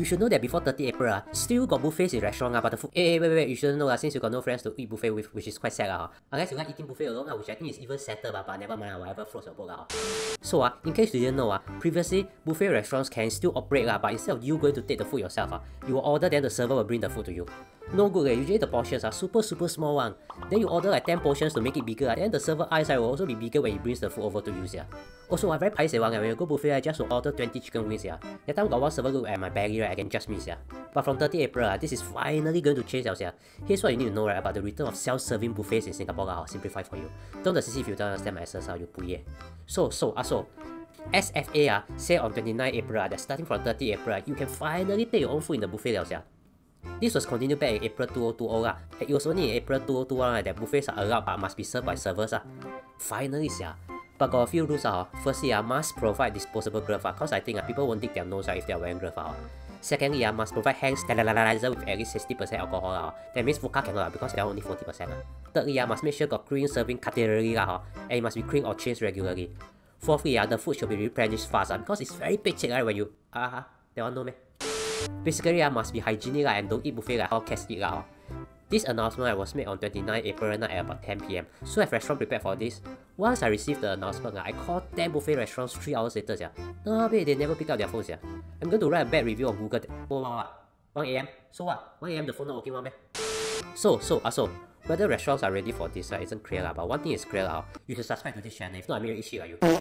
You should know that before 30 April, still got buffets in restaurants, but the food... Wait, you shouldn't know, since you got no friends to eat buffet with, which is quite sad. Unless you like eating buffet alone, which I think is even sadder, but never mind, whatever floats your boat. So, in case you didn't know, previously, buffet restaurants can still operate, but instead of you going to take the food yourself, you will order, then the server will bring the food to you. No good, usually the portions are super small one. Then you order like 10 portions to make it bigger, then the server eyesight will also be bigger when it brings the food over to you. Also, I'm very paiseh when you go buffet, I just will order 20 chicken wings. That time got one server look at my belly, I can just miss. But from 30 April, this is finally going to change. Here's what you need to know about the return of self-serving buffets in Singapore. I'll simplify for you. Don't the CC if you don't understand my essence, you puye. So, SFA say on 29 April that starting from 30 April, you can finally take your own food in the buffet. This was continued back in April 2020 . It was only in April 2021 that buffets are allowed but must be served by servers Finally But got a few rules Firstly must provide disposable gloves cause I think people won't dig their nose if they are wearing gloves Secondly must provide hand sterilizer with at least 60% alcohol That means vodka cannot because they are only 40% Thirdly must make sure got clean serving cutlery and it must be cleaned or changed regularly Fourthly the food should be replenished fast because it's very paycheck when you they all know me. Basically, must be hygienic and don't eat buffet like how cats eat This announcement was made on 29 April night at about 10 PM, so I've restaurant prepared for this. Once I received the announcement, I called 10 buffet restaurants 3 hours later. No, they never picked up their phones. I'm going to write a bad review on Google. Oh, what? 1 AM? So what? 1 AM the phone not working well? So, whether restaurants are ready for this isn't clear but one thing is clear you should subscribe to this channel if not I make it shit you.